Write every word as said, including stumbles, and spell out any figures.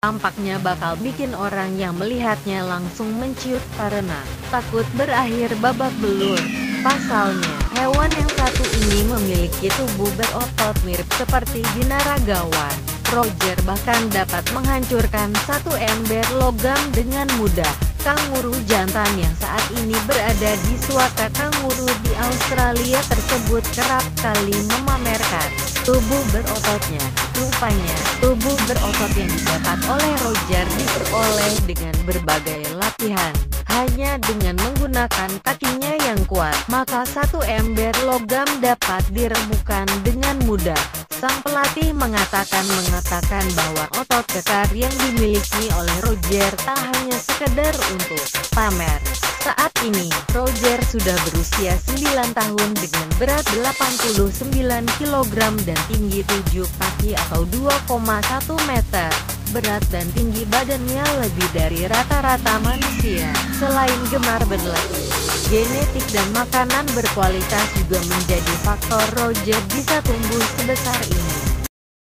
Tampaknya bakal bikin orang yang melihatnya langsung menciut karena takut berakhir babak belur. Pasalnya, hewan yang satu ini memiliki tubuh berotot mirip seperti binaragawan. Roger bahkan dapat menghancurkan satu ember logam dengan mudah. Kanguru jantan yang saat ini berada di suaka kanguru di Australia tersebut kerap kali memamerkan tubuh berototnya. Rupanya, tubuh berotot yang didapat oleh Roger diperoleh dengan berbagai latihan. Hanya dengan menggunakan kakinya yang kuat, maka satu ember logam dapat diremukan dengan mudah. Sang pelatih mengatakan mengatakan bahwa otot kekar yang dimiliki oleh Roger tak hanya sekedar untuk pamer. Saat ini, Roger sudah berusia sembilan tahun dengan berat delapan puluh sembilan kilogram dan tinggi tujuh kaki atau dua koma satu meter. Berat dan tinggi badannya lebih dari rata-rata manusia. Selain gemar berlatih, genetik dan makanan berkualitas juga menjadi faktor Roger bisa tumbuh sebesar ini.